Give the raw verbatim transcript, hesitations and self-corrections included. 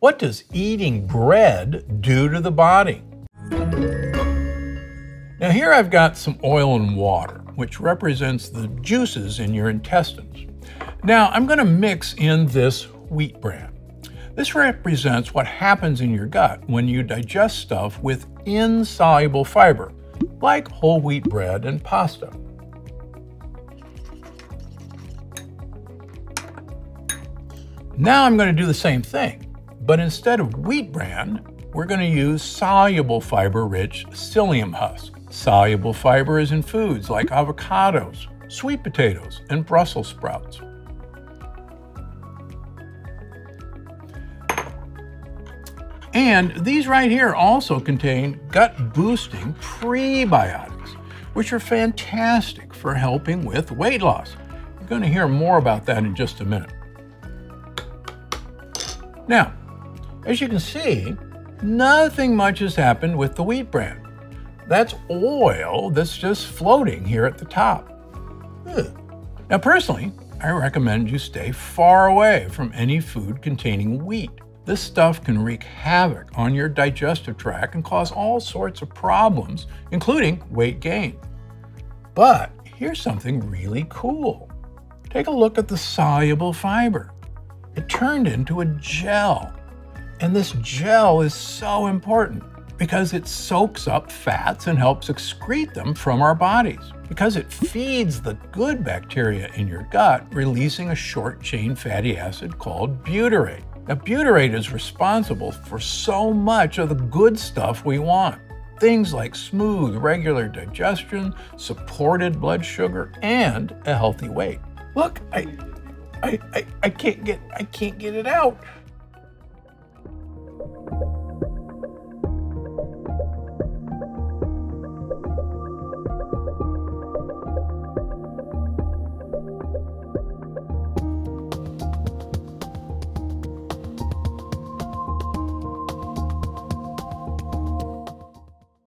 What does eating bread do to the body? Now here I've got some oil and water, which represents the juices in your intestines. Now I'm going to mix in this wheat bran. This represents what happens in your gut when you digest stuff with insoluble fiber, like whole wheat bread and pasta. Now I'm going to do the same thing, but instead of wheat bran, we're going to use soluble fiber-rich psyllium husk. Soluble fiber is in foods like avocados, sweet potatoes, and Brussels sprouts. And these right here also contain gut-boosting prebiotics, which are fantastic for helping with weight loss. You're going to hear more about that in just a minute. Now, as you can see, nothing much has happened with the wheat bran. That's oil that's just floating here at the top. Ugh. Now, personally, I recommend you stay far away from any food containing wheat. This stuff can wreak havoc on your digestive tract and cause all sorts of problems, including weight gain. But here's something really cool. Take a look at the soluble fiber. It turned into a gel. And this gel is so important because it soaks up fats and helps excrete them from our bodies, because it feeds the good bacteria in your gut, releasing a short-chain fatty acid called butyrate. Now, butyrate is responsible for so much of the good stuff we want. Things like smooth, regular digestion, supported blood sugar, and a healthy weight. Look, I, I, I, I can't get, I can't get it out.